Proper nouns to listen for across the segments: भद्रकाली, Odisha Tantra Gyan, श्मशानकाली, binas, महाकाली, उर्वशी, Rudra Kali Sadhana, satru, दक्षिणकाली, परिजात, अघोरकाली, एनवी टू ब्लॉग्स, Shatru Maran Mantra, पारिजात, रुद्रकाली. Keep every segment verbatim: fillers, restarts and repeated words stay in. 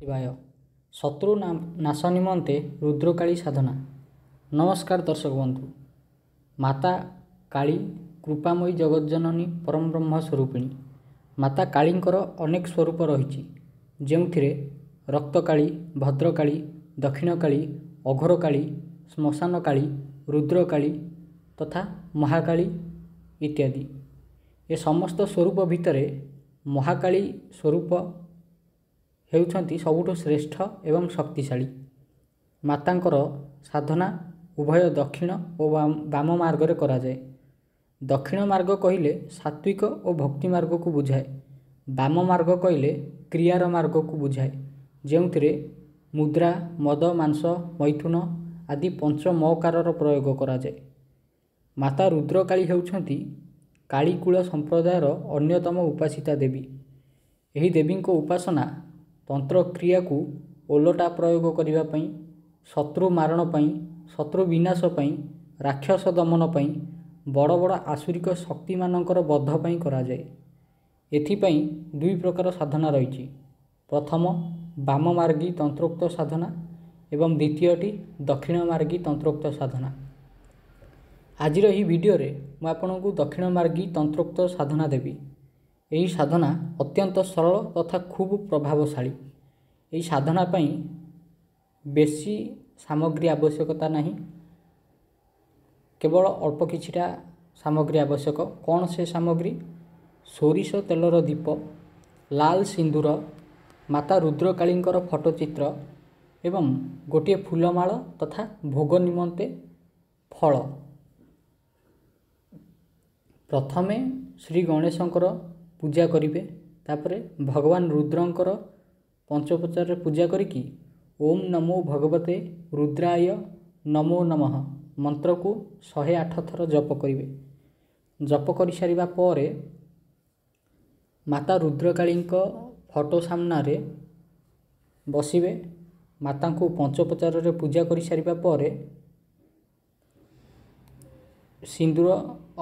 शिवाय शत्रु नाश निमन्ते रुद्रकाली साधना। नमस्कार दर्शक बंधु, माता काली कृपामयी जगज्जननी परम ब्रह्म स्वरूपिणी माता कालींकर अनेक स्वरूप रही, जेउथिरे रक्तकाली, भद्रकाली, दक्षिणकाली, अघोरकाली, श्मशानकाली, रुद्रकाली तथा महाकाली इत्यादि। ये समस्त स्वरूप भितरे महाकाली स्वरूप हेउछंती सबुठो श्रेष्ठ एवं शक्तिशाली। मातांकर साधना उभय दक्षिण और वाम मार्गरे करा जाए। दक्षिण मार्ग कहिले सात्विक और भक्ति मार्ग को बुझाए। वाम मार्ग कहिले क्रियार मार्ग को बुझाए, जेउथिरे मुद्रा, मद, मांस, मैथुन आदि पंच मकारर प्रयोग करा जाए। माता रुद्रकाली हेउछंती कालीकूल संप्रदायर अन्यतम उपासिता देवी। एही देवी को उपासना तंत्र क्रिया को ओलटा प्रयोग करिवा पई, शत्रु मारण पई, शत्रु विनाश पई, राक्षस दमन पई, बड़ बड़ आसुरिक शक्ति मानकर बद्ध पई करा जाए। एथिपई दुई प्रकार साधना रही, प्रथम वाम मार्गी तंत्रोक्त साधना एवं द्वितीयटी दक्षिण मार्गी तंत्रोक्त साधना। आजिर एही वीडियो रे म आपनकु दक्षिण मार्गी तंत्रोक्त साधना देबी। यही साधना अत्यंत सरल तथा खूब प्रभावशाली। यही साधना पई बेसी सामग्री आवश्यकता नहीं, केवल अल्प किछिटा सामग्री आवश्यक। कौन से सामग्री? सोरिष तेलर दीप, लाल सिंदूर, माता रुद्रकालींकर फटोचित्र एवं गोटे फूलमाला तथा भोग निमंते फल। प्रथमे श्री गणेशंकर पूजा करिवे, तापरे भगवान रुद्रंकर पंचोपचार पूजा करिकी ओम नमो भगवते रुद्राय नमो नमः मंत्र को शहे आठ थर जप करिवे। जप करि सारिबा परे माता रुद्रकालींको फोटो सामना रे बसिबे। माता को पंचोपचार रे पूजा करि सारिबा परे सिंदूर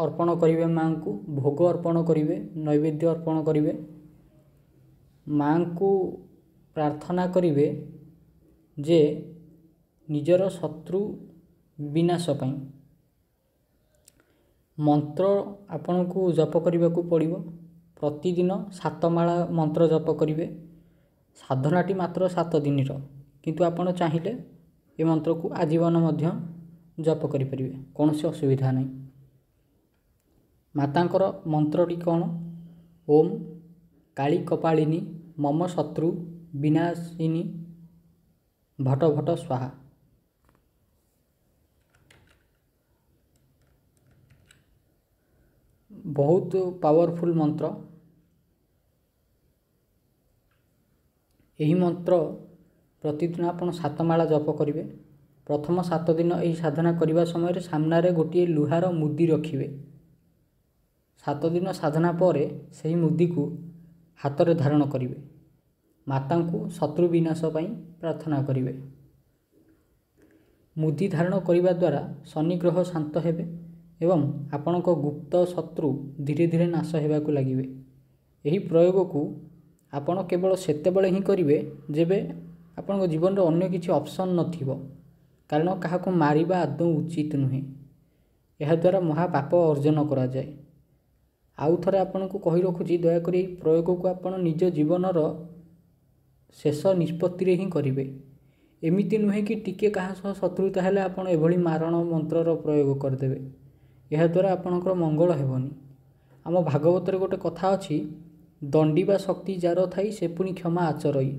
अर्पण करिवे, माँ को भोग अर्पण करिवे, नैवेद्य अर्पण करिवे, माँ को प्रार्थना करिवे जे निजर शत्रु विनाश पई। मंत्र आपण को जप करने पड़ो, प्रतिदिन सातमाला मंत्र जप करिवे। साधनाटी मात्र सात दिन, किंतु आपण चाहिए ये मंत्र को आजीवन मध्य जप करें, कौन से असुविधा नहीं। मातांकर मंत्रटी कौन? ओम काली कपालिनी मम शत्रु विनाशिनी भट भट स्वाहा। बहुत पावरफुल मंत्र। यही मंत्र प्रतिदिन आपन सातमाला जप करेंगे। प्रथम सात दिन यही साधना करने समय सामना रे गोटे लुहार मुदी रखिए। सात दिन साधना पर से मुदी को हाथ में धारण करेंगे। माता को शत्रु विनाश पाई प्रार्थना करेंगे। मुदी धारण करने द्वारा शनि ग्रह शांत हेबे एवं आपण को गुप्त शत्रु धीरे धीरे नाश होगा लगे। यही प्रयोग को आपण केवल सेतेबेले ही करेंगे जेबे आपण जीवन रे अन्य किसी ऑप्शन न थिबो, कारण काहाकु मारिबा आदौ उचित नुहे। यह द्वारा महापाप अर्जन करा जाए। आउ थरे आपनकु कहि रखुची, दयाकरी प्रयोग को आपण निज जीवनर शेष निष्पत्ति ही करिवे। एमिति नुहे कि टिके काहा सह शत्रुता हेले आपण एभली मारण मंत्रर प्रयोग करदेबे। यह द्वारा आपनकर मंगल हेबोनी। आम भागवत रे गोटे कथा अछि, दंडीबा शक्ति जार थाई से पुनी क्षमा आचरई।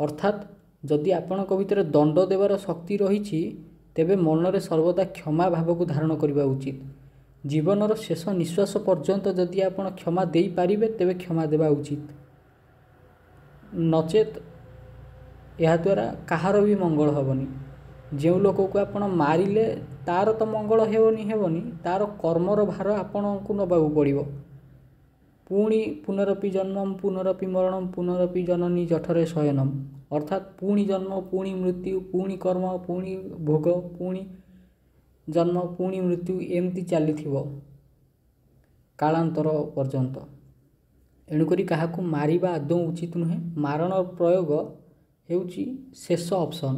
अर्थात जदि आपणक भितर दंड देवार शक्ति रही तेबे मनरे सर्वदा क्षमा भाव को धारण करने उचित। जीवनर शेष निश्वास पर्यंत जदि आपण क्षमा दे पारिबे तेबे क्षमा देवा उचित, नचेत यह द्वारा कहार भी मंगल हेबनी। जो लोक को आपण मारिले तार तो मंगल हेबनी हेबनी तार कर्मर भार आपणक नबाकू पड़िबो। पुणी पुनरपि जन्मम पुनरपि मरणम पुनरपि जननी जठरे शयनम, अर्थात पुणी जन्म, पुणी मृत्यु, पुणी कर्म, पुणी भोग, पुणी जन्म, पुणी मृत्यु, एमती चलिथिबो कालांतर पर्यंत। एणुकरी काहाकु मारिबा आदौ उचित नुहे। मारण प्रयोग हेउची शेष ऑप्शन।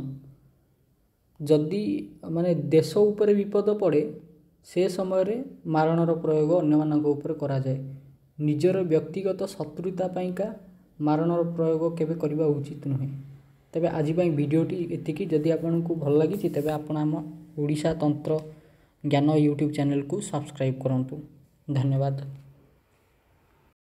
जदि माने देश ऊपर विपद पड़े से समय रे मारणर प्रयोग अन्य मानक ऊपर करा जाए। निजर व्यक्तिगत शत्रुता पाइंका मारणर प्रयोग केबे करबा उचित नुहे। तेबे आज भिडियोटी एतिकी। जदि आपनकू भल लागिछि तेबे आपण हम ओडिशा तंत्र ज्ञान यूट्यूब चैनल को सब्सक्राइब करंतु। धन्यवाद।